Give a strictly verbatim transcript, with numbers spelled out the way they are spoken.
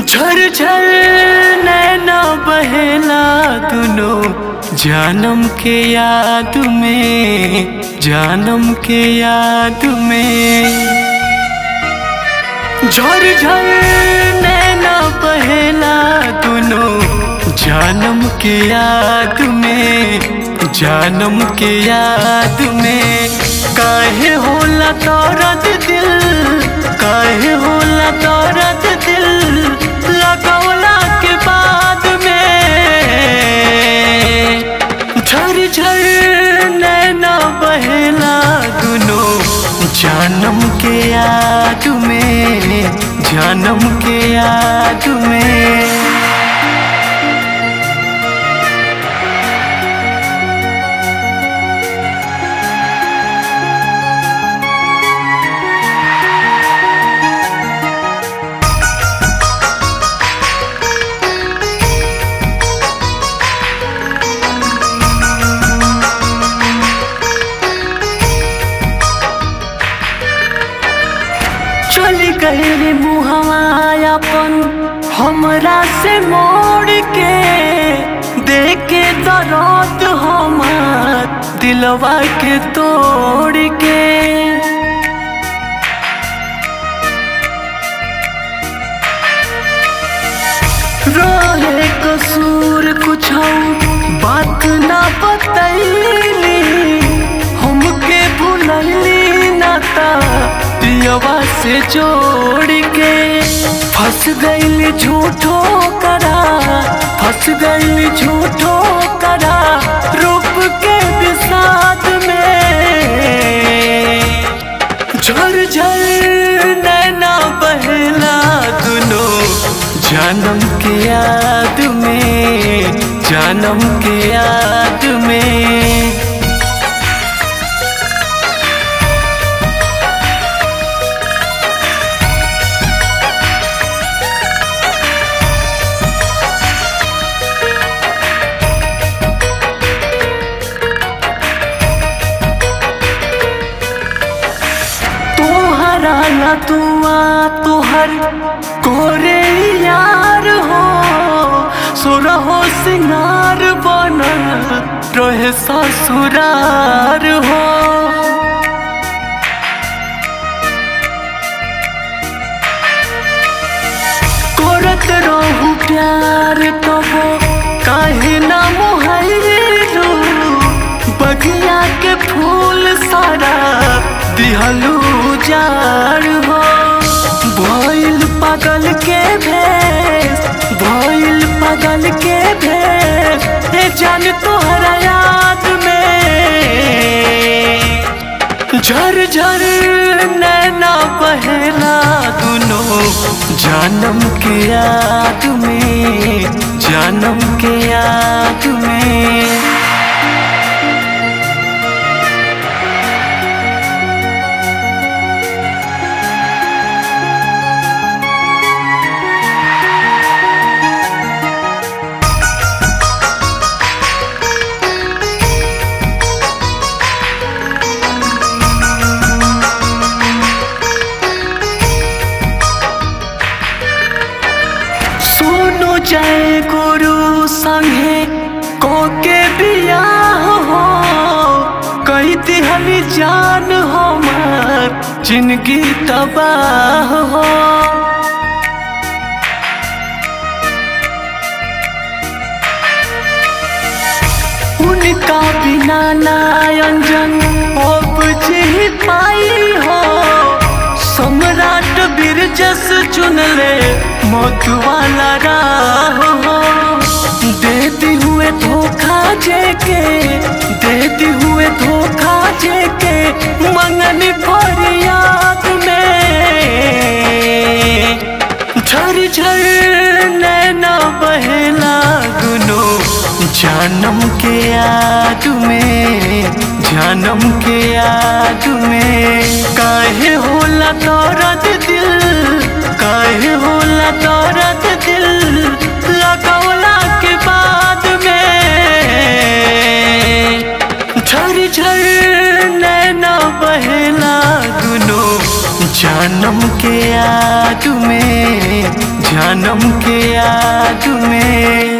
झरझर नैना बहना दोनों जानम के याद में, जानम के याद में। झरझर नैना बहना दोनों जानम के याद में, जानम के याद में। काहे होला दर्द दिल, काहे होला दर्द दिल, लगौला के बाद में। झरझर नैना बहना दोनों जानम के याद में, जानम के याद में। गए मुहवा अपन हमरा से मोड़ के, देखे दर्द हमार दिलवा के तोड़ के। रोहे कसूर कुछ बात ना बतैली, हमके भुलैली नाता दिलवा से जोड़ के। फंस गई झूठो करा, फंस गई झूठो करा, रूप के विषाद में। झरझर नैना बहना दोनों जानम के याद में, जानम के याद में। तुआ तुहर कोरे यार हो, सुरहो सिंगार बनल रोहे ससुरार हो। करत रहू प्यार तब काहे ना मोहैलू, बगिया के फूल सारा दिहलू जाड़ हो। भइल पागल के भेष, भइल पागल के भेष, हे जान तोहरा याद में। झरझर नैना बहना दोनों जानम के याद में, जानम के याद में। जय गुरु संगे को के बियाह हो, कई तिहरी जान हो मार जिनकी तबाह हो। उनका बिना नायंजन उपजी पाई हो, सम्राट बिरजस चुनले मौत वाला राह हो। देती हुए धोखा जेके, देती हुए धोखा जेके, मंगनी फरियाद। जानम के याद में, जानम के याद में काहे होला दर्द दिल, काहे होला दर्द दिल लगौला के बाद में झर झर नैना बहला दुनो जानम के याद में, जानम के याद में।